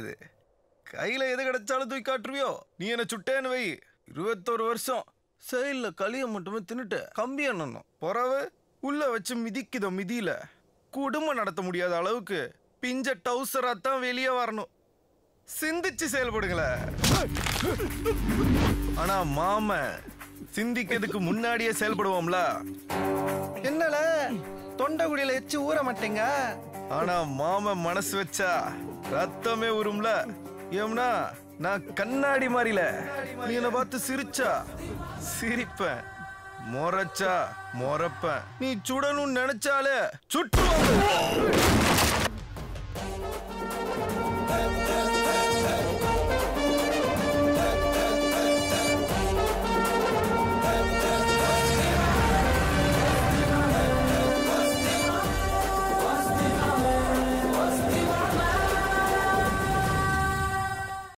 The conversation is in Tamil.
இது கையில எது கிடைச்சாலும் தூக்கி காட்டுவியோ நீ என்ன சுட்டேன்னு வை 21 வருஷம் சைல்ல களிய மட்டுமே தின்னுட்ட கம்பி அண்ணனும் பொறவு உள்ள வச்சு மிதிக்குதோ மிதியில குடும்பம் நடத்த முடியாத அளவுக்கு பிஞ்ச டவுசரா தான் வெளியே வரணும் சிந்திச்சு செயல்படுங்களே ஆனா மாமா சிந்திக்கிறதுக்கு முன்னாடியே செயல்படுவோம்ல என்னல தொண்டை குடியில எச்சு ஊற மாட்டீங்க ஆனா மாமா மனசு வச்சா ரத்தமே ஊறும்ல ஏம்னா நான் கண்ணாடி மாறில நீ என்ன பார்த்து சிரிச்சா சிரிப்பேன் மொறச்சா மொறப்பேன் நீ சுடணும்னு நினைச்சாலே சுட்டுவாங்க